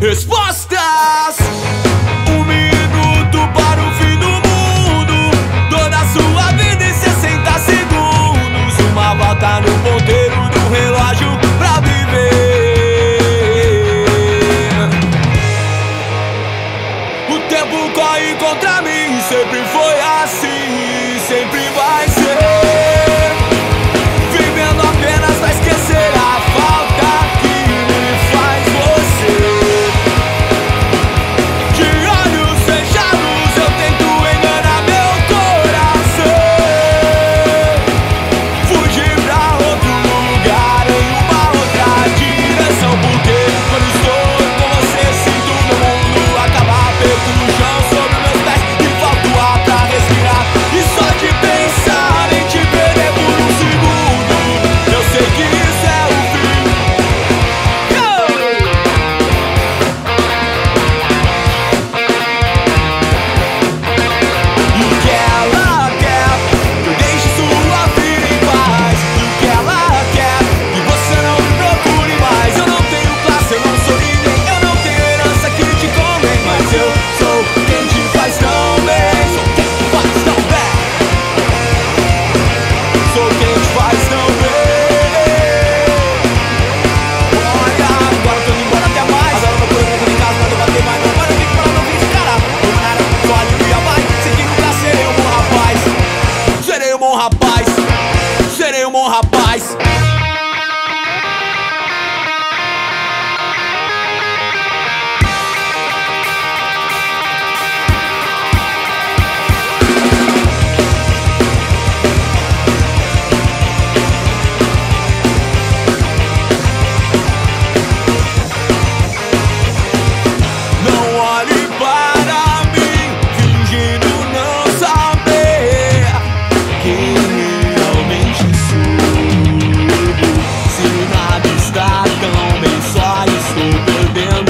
respostas. Um minuto para o fim do mundo, toda a sua vida em 60 segundos. Uma volta no ponteiro do relógio pra viver. O tempo corre contra mim, sempre foi assim, sempre vai ser. Damn.